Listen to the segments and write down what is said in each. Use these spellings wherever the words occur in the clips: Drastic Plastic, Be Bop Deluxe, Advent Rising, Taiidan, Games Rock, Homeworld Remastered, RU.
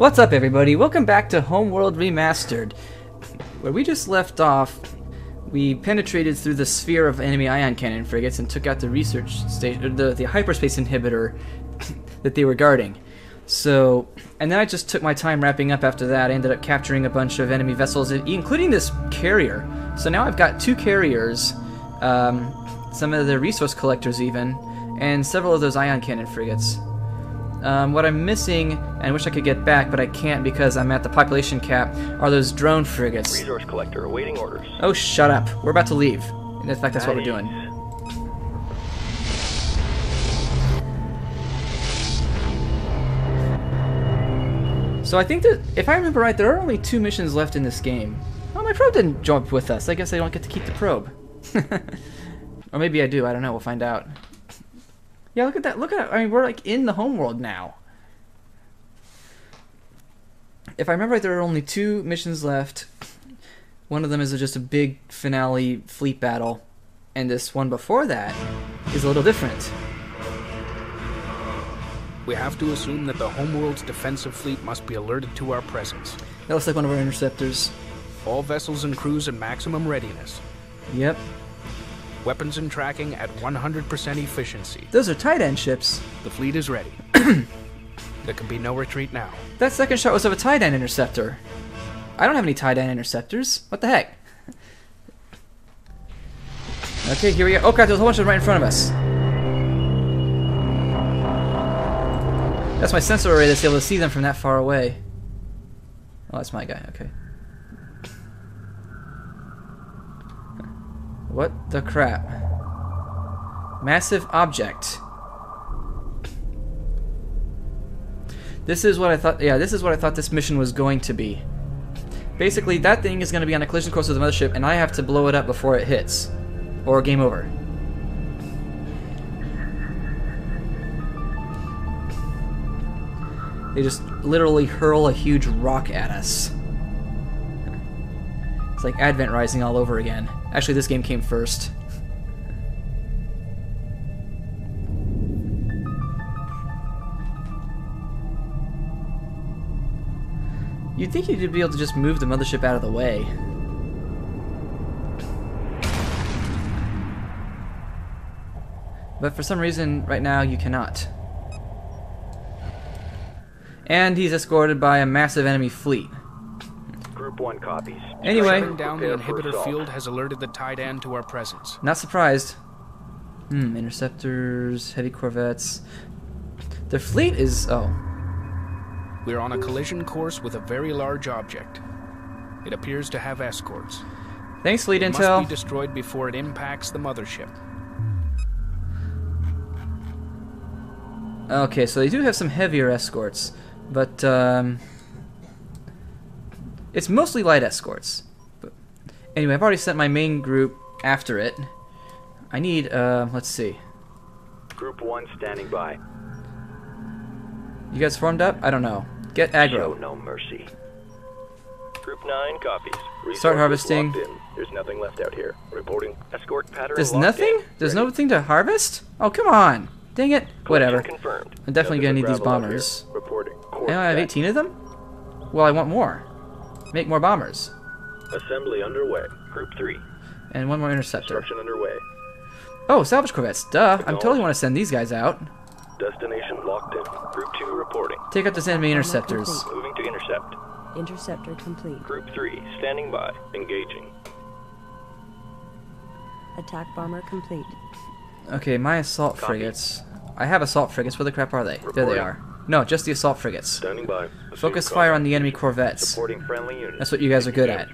What's up, everybody? Welcome back to Homeworld Remastered. Where we just left off, we penetrated through the sphere of enemy ion cannon frigates and took out the research station, the hyperspace inhibitor that they were guarding. So, and then I just took my time wrapping up after that. I ended up capturing a bunch of enemy vessels, including this carrier. So now I've got two carriers, some of the resource collectors even, and several of those ion cannon frigates. What I'm missing, and I wish I could get back, but I can't because I'm at the population cap, are those drone frigates. Resource collector awaiting orders. Oh, shut up. We're about to leave. In fact, that's what we're doing. So I think that, if I remember right, there are only two missions left in this game. Oh, my probe didn't jump with us. I guess I don't get to keep the probe. Or maybe I do. I don't know. We'll find out. Yeah, look at that. Look at it. I mean, we're like in the homeworld now. If I remember right, there are only two missions left. One of them is just a big finale fleet battle. And this one before that is a little different. We have to assume that the homeworld's defensive fleet must be alerted to our presence. That looks like one of our interceptors. All vessels and crews in maximum readiness. Yep. Weapons and tracking at 100% efficiency. Those are Taiidan ships. The fleet is ready. There can be no retreat now. That second shot was of a Taiidan interceptor. I don't have any Taiidan interceptors. What the heck? Okay, here we go. Oh god, there's a whole bunch of them right in front of us. That's my sensor array that's able to see them from that far away. Oh, that's my guy. Okay. What the crap? Massive object. This is what I thought. Yeah, this is what I thought this mission was going to be. Basically, that thing is going to be on a collision course with the mothership, and I have to blow it up before it hits, or game over. They just literally hurl a huge rock at us. It's like Advent Rising all over again. Actually, this game came first. You'd think you'd be able to just move the mothership out of the way. But for some reason, right now, you cannot. And he's escorted by a massive enemy fleet. One copies. Anyway, down the inhibitor field has alerted the Taiidan to our presence. Not surprised. Interceptors, heavy corvettes. Their fleet is We're on a collision course with a very large object. It appears to have escorts. Thanks, lead intel. It must be destroyed before it impacts the mothership. Okay, so they do have some heavier escorts, but it's mostly light escorts. But anyway, I've already sent my main group after it. I need, let's see. Group 1 standing by. You guys formed up? I don't know. Get aggro. Show no mercy. Group 9 copies. Resources start harvesting. There's nothing left out here. Reporting escort pattern. There's nothing? In. There's nothing to harvest? Oh, come on. Dang it. Collection whatever. Confirmed. I'm definitely going to need these bombers. Reporting. And I have 18 of them? Well, I want more. Make more bombers. Assembly underway. Group 3. And one more interceptor. Construction underway. Oh, salvage corvettes. Duh. I totally want to send these guys out. Destination locked in. Group 2 reporting. Take out those enemy interceptors. Moving to intercept. Interceptor complete. Group 3 standing by. Engaging. Attack bomber complete. Okay, my assault frigates. I have assault frigates. Where the crap are they? Reporting. There they are. No, just the assault frigates. Standing by. Focus fire on the enemy corvettes. That's what you guys are good at.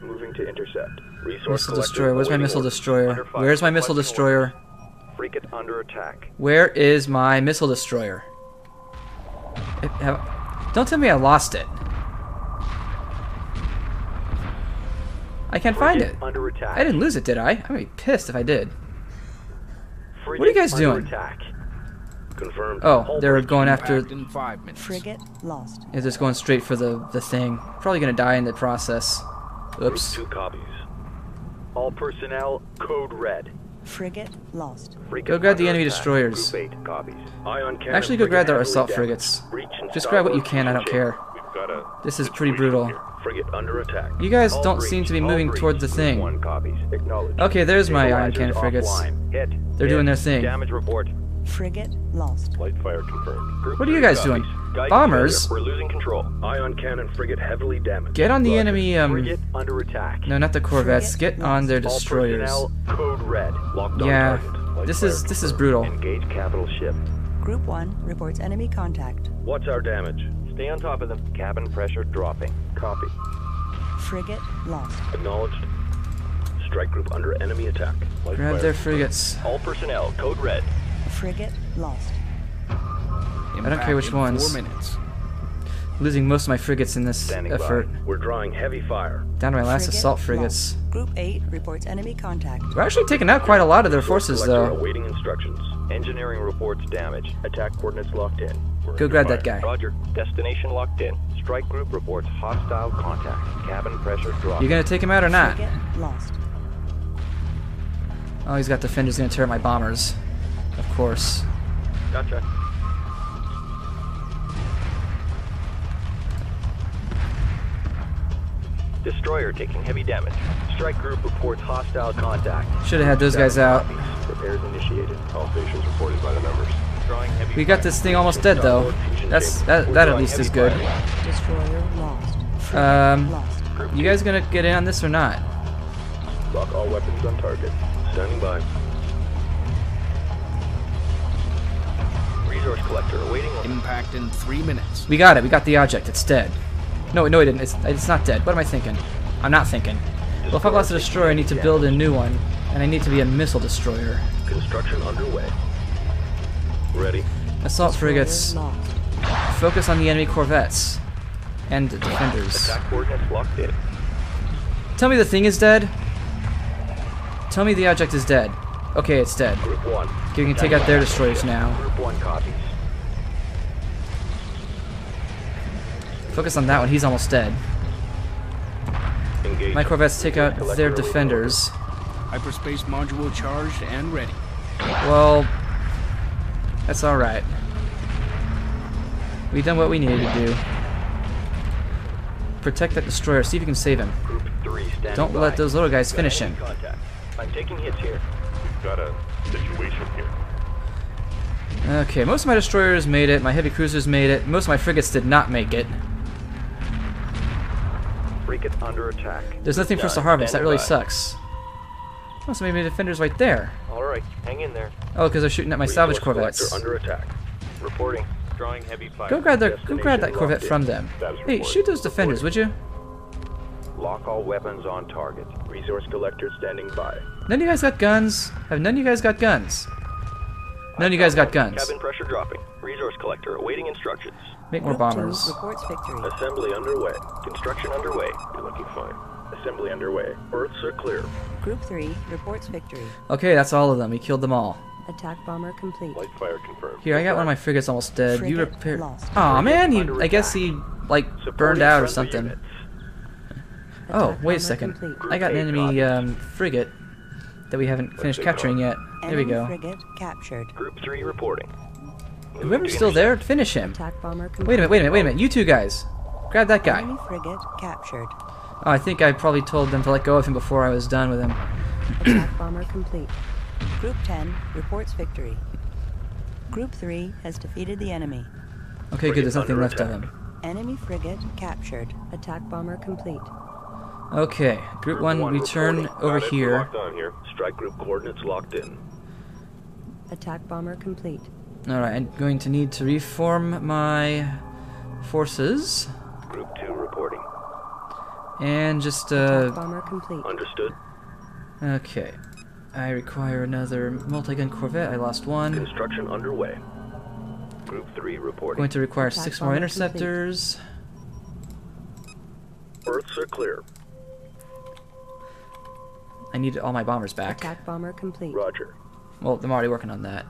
Moving to intercept. Missile destroyer. Where's my missile destroyer? Where's my missile destroyer? Frigate under attack. Where is my missile destroyer? Don't tell me I lost it. I can't find it. I didn't lose it, did I? I'm gonna be pissed if I did. What are you guys doing? Confirmed. Oh, they're going after. Frigate lost. They're just going straight for the thing. Probably gonna die in the process. Oops. Two copies. All personnel code red. Frigate lost. Go grab the enemy destroyers. Actually, go grab their assault frigates. Just grab what you can. I don't care. This is pretty brutal. You guys don't seem to be moving towards the thing. Okay, there's my ion cannon frigates. They're doing their thing. Frigate lost. Light fire confirmed. Group what are you guys doing? Bombers? We're losing control. Ion cannon frigate heavily damaged. Get on the enemy, frigate under attack. No, not the corvettes. Frigate get on their destroyers. Code red. Yeah, this is brutal. Engage capital ship. Group 1 reports enemy contact. What's our damage? Stay on top of them. Cabin pressure dropping. Copy. Frigate lost. Acknowledged. Strike group under enemy attack. Light grab fire. Their frigates. All personnel. Code red. Frigate lost. I don't care which ones. Losing most of my frigates in this effort. By. We're drawing heavy fire. Down to my last assault frigates. Lost. Group 8 reports enemy contact. We're actually taking out quite a lot of their forces, though. Awaiting instructions. Engineering reports damage. Attack coordinates locked in. We're go grab fire. That guy. Roger. Destination locked in. Strike group reports hostile contact. Cabin pressure dropped. You gonna take him out or not? Frigate lost. Oh, he's got defenders gonna tear at my bombers. Of course. Gotcha. Destroyer taking heavy damage. Strike group reports hostile contact. Should have had those guys out. Repairs initiated. All stations reported by the numbers. We got this thing almost dead though. That's that at least is good. Destroyer lost. You guys gonna get in on this or not? Lock all weapons on target. Standing by. Resource collector awaiting impact in 3 minutes. We got it. We got the object. It's dead. No, it didn't. It's not dead. What am I thinking? I'm not thinking. Well, if I've lost a destroyer, I need to build a new one, and I need to be a missile destroyer. Construction underway. Ready. Assault frigates. Focus on the enemy corvettes and defenders. Tell me the thing is dead. Tell me the object is dead. Okay, it's dead. Group 1. Okay, we can take out their destroyers now. Group 1 copies. Focus on that one, he's almost dead. Engage. My corvettes take out their defenders. Hyperspace module charged and ready. Well, that's alright. We've done what we needed to do. Protect that destroyer, see if you can save him. Group 3 don't let those little guys finish him. I'm taking hits here. We've got a situation here. Okay, most of my destroyers made it, my heavy cruisers made it, most of my frigates did not make it. Frigate under attack. There's nothing for us to harvest, that really sucks. Oh, so maybe defenders right there. Alright, hang in there. Oh, because they're shooting at my salvage corvettes. Under attack. Reporting. Drawing heavy fire. Go grab that corvette from them. Hey, shoot those defenders, would you? Lock all weapons on target. Resource collector standing by. None of you guys got guns? Have none of you guys got guns? None of you guys got guns. Cabin pressure dropping. Resource collector awaiting instructions. Make more bombers. Reports victory. Assembly underway. Construction underway. You're looking fine. Assembly underway. Earths are clear. Group 3 reports victory. Okay, that's all of them. We killed them all. Attack bomber complete. Light fire confirmed. Here, I got one of my frigates almost dead. Frigate you repair. Aw, man, I guess he like burned out or something. Units. Oh, wait a second. I got an enemy frigate that we haven't finished capturing yet. There we go. Frigate captured. Group 3 reporting. Whoever's still there, finish him. Wait a minute. You two guys. Grab that guy. Enemy frigate captured. Oh, I think I probably told them to let go of him before I was done with him. Attack bomber complete. Group 10 reports victory. Group 3 has defeated the enemy. Okay, good. There's nothing left of him. Enemy frigate captured. Attack bomber complete. Okay, group 1 return over here. Strike group coordinates locked in. Attack bomber complete. Alright, I'm going to need to reform my forces. Group 2 reporting. And just attack bomber complete. Understood. Okay. I require another multi-gun corvette. I lost one. Construction underway. Group 3 reporting. Going to require attack 6 more interceptors. Earths are clear. I need all my bombers back. Attack bomber complete. Roger. Well, I'm already working on that.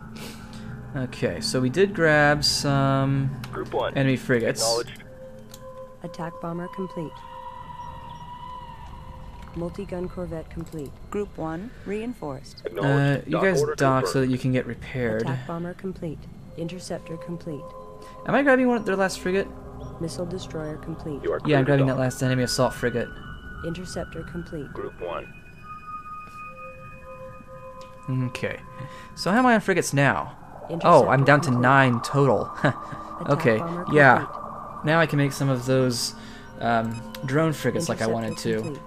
Okay, so we did grab some Group 1. Enemy frigates. Acknowledged. Attack bomber complete. Multi-gun corvette complete. Group 1 reinforced. You guys dock so that you can get repaired. Attack bomber complete. Interceptor complete. Am I grabbing one of their last frigate? Missile destroyer complete. Yeah, I'm grabbing that last enemy assault frigate. Interceptor complete. Group 1. Okay. So how am I on frigates now? Oh, I'm down to 9 total. Okay, yeah. Now I can make some of those drone frigates like I wanted to.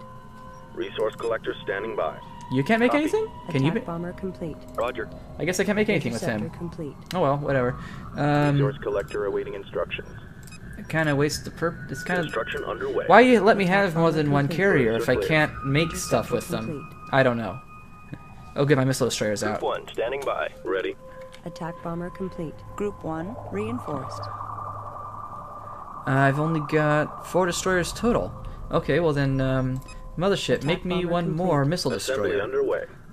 Resource collector standing by. You can't make anything? Can you make bomber complete? Roger. I guess I can't make anything with him. Complete. Oh well, whatever. Resource collector awaiting instructions. It kind of wastes the purpose. It's kind of instruction underway. Why you let me have more than one carrier if I can't make stuff with them? I don't know. Oh, good, my missile destroyer's out. Group 1 standing by. Ready. Attack bomber complete. Group 1 reinforced. I've only got 4 destroyers total. Okay, well then, Mothership, make me one more missile destroyer.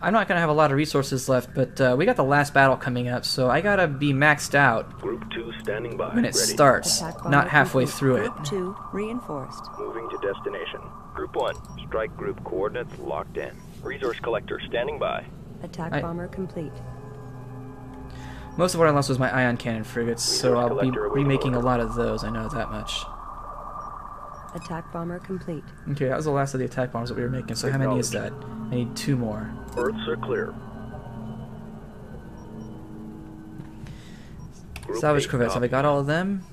I'm not going to have a lot of resources left, but we got the last battle coming up, so I got to be maxed out Group 2 standing by. When it starts, not halfway through it. Group 2 reinforced. Moving to destination. Group 1, strike group coordinates locked in. Resource collector standing by. Attack bomber complete. Most of what I lost was my ion cannon frigates, so I'll be remaking a lot of those, I know that much. Attack bomber complete. Okay, that was the last of the attack bombers that we were making, so how many is that? I need 2 more. Earths are clear. Salvage corvettes, have I got all of them?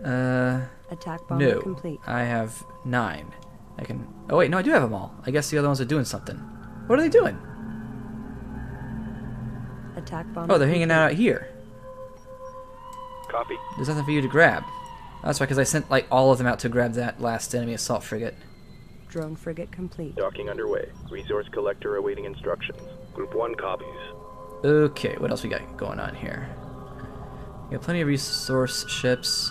Attack bomber complete. I have 9. I can... Oh wait, no, I do have them all. I guess the other ones are doing something. What are they doing? Attack bomber. Oh, they're hanging out here. Copy. There's nothing for you to grab. That's right, because I sent like all of them out to grab that last enemy assault frigate. Drone frigate complete. Docking underway. Resource collector awaiting instructions. Group 1 copies. Okay, what else we got going on here? We got plenty of resource ships.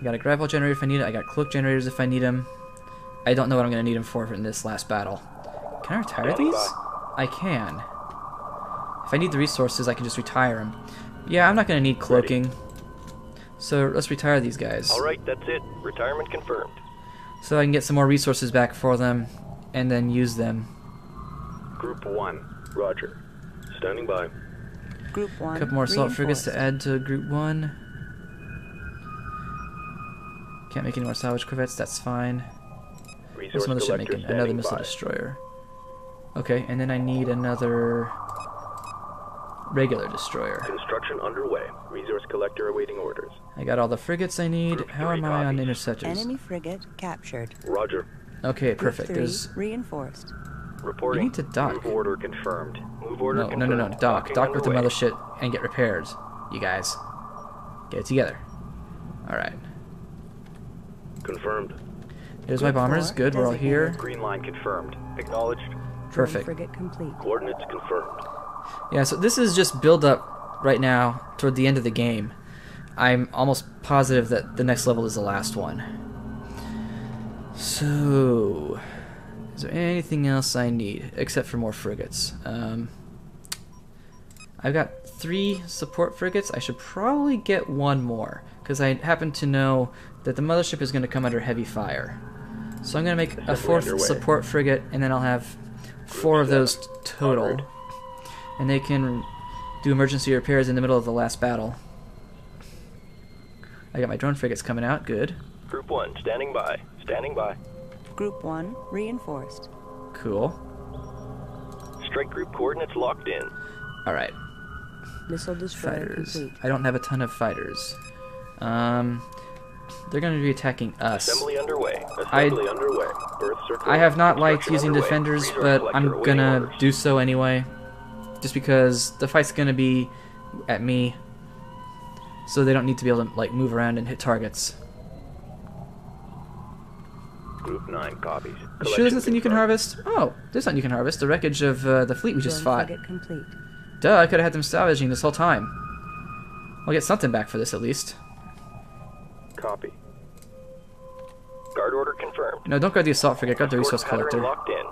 I got a grapple generator if I need it. I got cloak generators if I need them. I don't know what I'm going to need them for in this last battle. Can I retire these? I can. If I need the resources, I can just retire them. Yeah, I'm not going to need cloaking. Ready. So let's retire these guys. Alright, that's it. Retirement confirmed. So I can get some more resources back for them and then use them. Group 1, roger. Standing by. Group 1. A couple more assault frigates to add to Group 1. Can't make any more salvage corvettes, that's fine. There's another ship making another missile destroyer. Okay, and then I need another regular destroyer. Construction underway. Resource collector awaiting orders. I got all the frigates I need. How am I on interceptors? Enemy frigate captured. Roger. Okay, perfect. There's reinforced. Reporting. You need to dock. Move order confirmed. Move order confirmed. No. Dock. Dock with the mothership and get repaired. You guys. Get it together. All right. Confirmed. There's my bombers. Good. We're all here. Green line confirmed. Acknowledged. Perfect. Frigate complete. Coordinates confirmed. Yeah, so this is just build up right now toward the end of the game. I'm almost positive that the next level is the last one. So, is there anything else I need except for more frigates? I've got 3 support frigates. I should probably get 1 more because I happen to know that the mothership is going to come under heavy fire. So I'm going to make a 4th support frigate, and then I'll have 4 of those total. And they can do emergency repairs in the middle of the last battle. I got my drone frigates coming out. Good. Group 1 standing by. Standing by. Group 1 reinforced. Cool. Strike group coordinates locked in. All right. Missile destroyer complete. I don't have a ton of fighters. They're going to be attacking us. Assembly underway. Assembly underway. I have not liked using defenders, but I'm gonna do so anyway. Just because the fight's gonna be at me, so they don't need to be able to like move around and hit targets. Group 9 copies. Collection sure, there's nothing you can harvest. Oh, there's nothing you can harvest. The wreckage of the fleet we just fought. Complete. Duh! I could have had them salvaging this whole time. I'll get something back for this at least. Copy. Guard order confirmed. No, don't guard the assault frigate. Guard the resource collector. Locked in.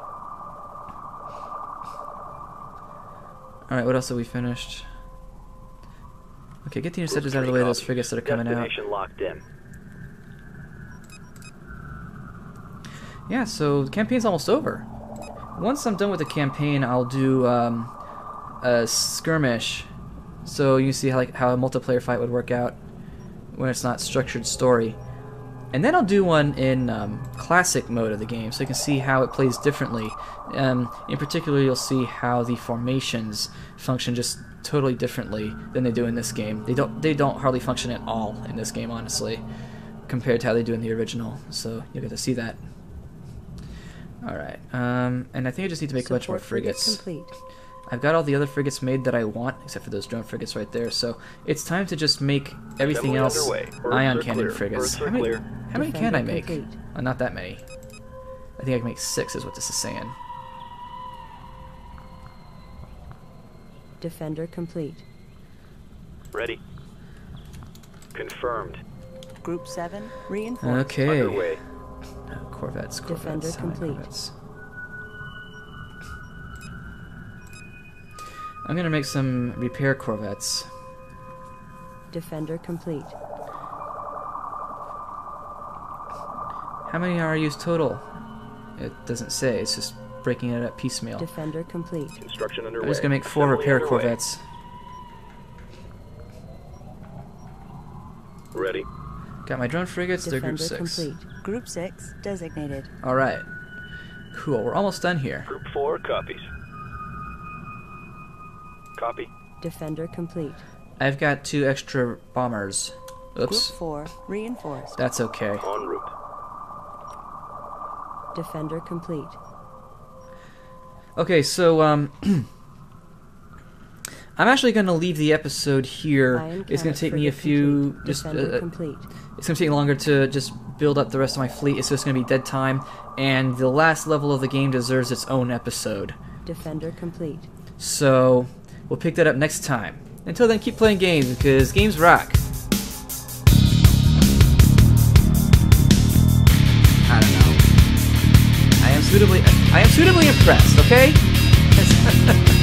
Alright, what else have we finished? Okay, get the interceptors out of the way of those frigates that are coming out. Locked in. Yeah, so the campaign's almost over. Once I'm done with the campaign, I'll do a skirmish. So you see how, like, how a multiplayer fight would work out. when it's not structured story. And then I'll do one in classic mode of the game, so you can see how it plays differently. In particular, you'll see how the formations function just totally differently than they do in this game. They don't hardly function at all in this game, honestly, compared to how they do in the original. So you'll get to see that. All right, and I think I just need to make a bunch more frigates. Complete. I've got all the other frigates made that I want, except for those drone frigates right there. So it's time to just make everything else ion cannon frigates. How many can I make? Oh, not that many. I think I can make 6 is what this is saying. Defender complete. Ready. Confirmed. Group 7 reinforced. Okay. Underway. Corvettes. Defender complete. Corvettes. I'm gonna make some repair corvettes. Defender complete. How many RUs total? It doesn't say. It's just breaking it up piecemeal. Defender complete. Construction underway. I'm just gonna make 4 repair corvettes. Ready. Got my drone frigates. Defender they're Group 6. Complete. Group 6 designated. All right. Cool. We're almost done here. Group 4 copies. Copy. Defender complete. I've got 2 extra bombers. Oops. Group 4 reinforced. That's okay. En route. Defender complete. Okay, so I'm actually going to leave the episode here. It's going to take me a few. It's going to take longer to just build up the rest of my fleet. It's just going to be dead time, and the last level of the game deserves its own episode. Defender complete. So. We'll pick that up next time. Until then, keep playing games, because games rock. I don't know. I am suitably impressed, okay?